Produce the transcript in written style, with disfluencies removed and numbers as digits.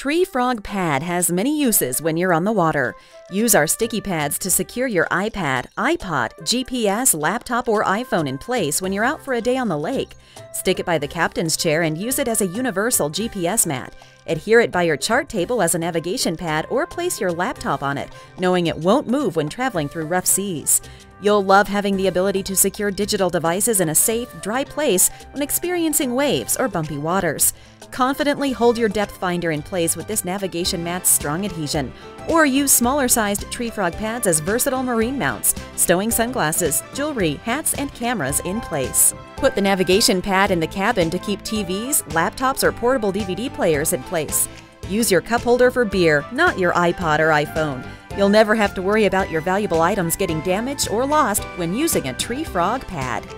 Tree Frog Pad has many uses when you're on the water. Use our sticky pads to secure your iPad, iPod, GPS, laptop, or iPhone in place when you're out for a day on the lake. Stick it by the captain's chair and use it as a universal GPS mat. Adhere it by your chart table as a navigation pad or place your laptop on it, knowing it won't move when traveling through rough seas. You'll love having the ability to secure digital devices in a safe, dry place when experiencing waves or bumpy waters. Confidently hold your depth finder in place with this navigation mat's strong adhesion, or use smaller-sized Tree Frog pads as versatile marine mounts, stowing sunglasses, jewelry, hats, and cameras in place. Put the navigation pad in the cabin to keep TVs, laptops, or portable DVD players in place. Use your cup holder for beer, not your iPod or iPhone. You'll never have to worry about your valuable items getting damaged or lost when using a Tree Frog Pad.